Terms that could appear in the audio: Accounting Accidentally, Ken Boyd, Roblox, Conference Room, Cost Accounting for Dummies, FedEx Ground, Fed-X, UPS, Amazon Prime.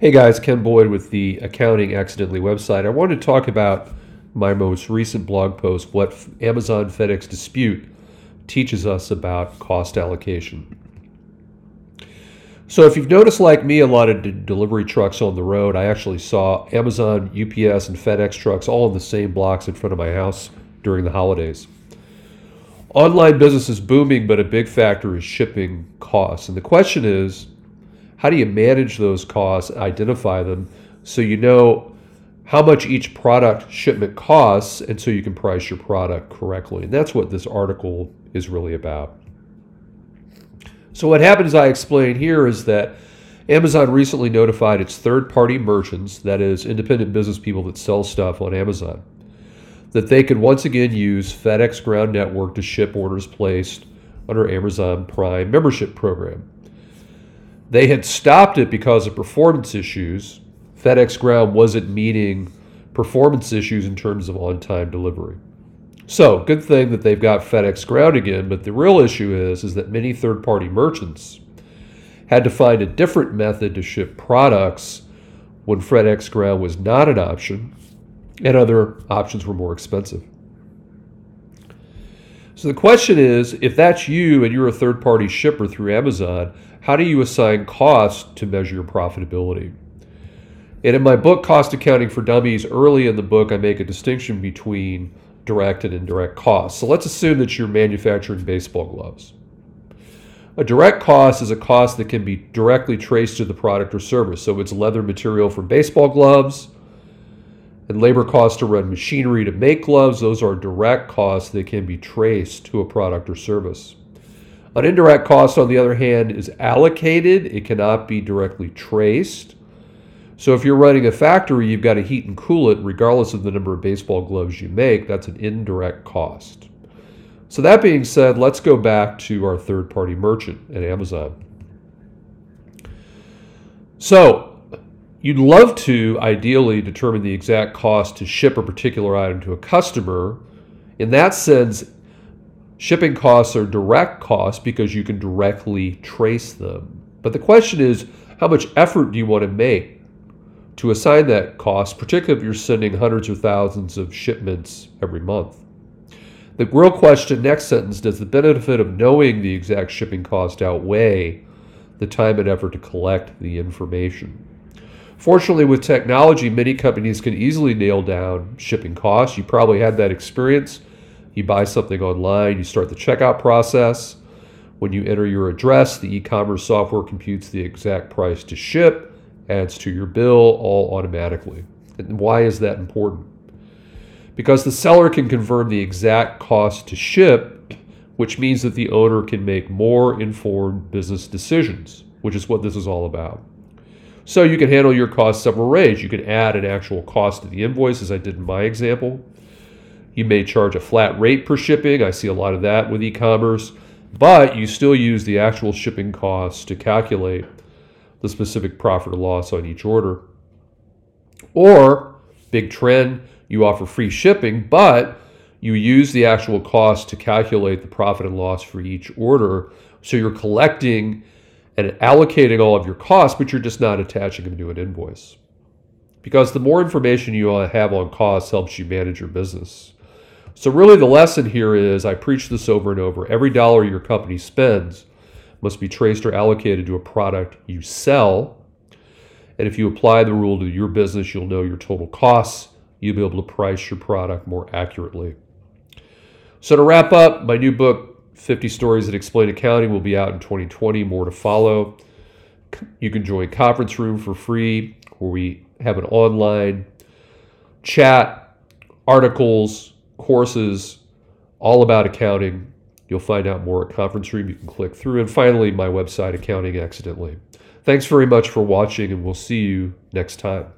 Hey guys, Ken Boyd with the Accounting Accidentally website. I want to talk about my most recent blog post, What Amazon FedEx Dispute Teaches Us About Cost Allocation. So if you've noticed, like me, a lot of delivery trucks on the road. I actually saw Amazon, UPS, and FedEx trucks all in the same blocks in front of my house during the holidays. Online business is booming, but a big factor is shipping costs. And the question is, how do you manage those costs, identify them, so you know how much each product shipment costs, and so you can price your product correctly? And that's what this article is really about. So what happened, as I explain here, is that Amazon recently notified its third-party merchants, that is, independent business people that sell stuff on Amazon, that they could once again use FedEx Ground Network to ship orders placed under Amazon Prime membership program. They had stopped it because of performance issues. FedEx Ground wasn't meeting performance issues in terms of on-time delivery. So, good thing that they've got FedEx Ground again, but the real issue is that many third-party merchants had to find a different method to ship products when FedEx Ground was not an option, and other options were more expensive. So the question is, if that's you and you're a third-party shipper through Amazon, how do you assign costs to measure your profitability? And in my book, Cost Accounting for Dummies, early in the book, I make a distinction between direct and indirect costs. So let's assume that you're manufacturing baseball gloves. A direct cost is a cost that can be directly traced to the product or service. So it's leather material for baseball gloves and labor costs to run machinery to make gloves. Those are direct costs that can be traced to a product or service. An indirect cost, on the other hand, is allocated. It cannot be directly traced. So if you're running a factory, you've got to heat and cool it regardless of the number of baseball gloves you make. That's an indirect cost. So that being said, let's go back to our third-party merchant at Amazon. So you'd love to ideally determine the exact cost to ship a particular item to a customer. In that sense, shipping costs are direct costs because you can directly trace them. But the question is, how much effort do you want to make to assign that cost, particularly if you're sending hundreds or thousands of shipments every month? The real question, next sentence, does the benefit of knowing the exact shipping cost outweigh the time and effort to collect the information? Fortunately, with technology, many companies can easily nail down shipping costs. You probably had that experience. You buy something online, you start the checkout process. When you enter your address, the e-commerce software computes the exact price to ship, adds to your bill all automatically. And why is that important? Because the seller can confirm the exact cost to ship, which means that the owner can make more informed business decisions, which is what this is all about. So you can handle your costs several ways. You can add an actual cost to the invoice, as I did in my example. You may charge a flat rate per shipping. I see a lot of that with e-commerce, but you still use the actual shipping costs to calculate the specific profit or loss on each order. Or, big trend, you offer free shipping, but you use the actual cost to calculate the profit and loss for each order. So you're collecting and allocating all of your costs, but you're just not attaching them to an invoice. Because the more information you have on costs helps you manage your business. So really the lesson here is, I preach this over and over, every dollar your company spends must be traced or allocated to a product you sell. And if you apply the rule to your business, you'll know your total costs. You'll be able to price your product more accurately. So to wrap up, my new book, 50 Stories That Explain Accounting, will be out in 2020, more to follow. You can join Conference Room for free, where we have an online chat, articles, courses, all about accounting. You'll find out more at Conference Room. You can click through. And finally, my website, Accounting Accidentally. Thanks very much for watching, and we'll see you next time.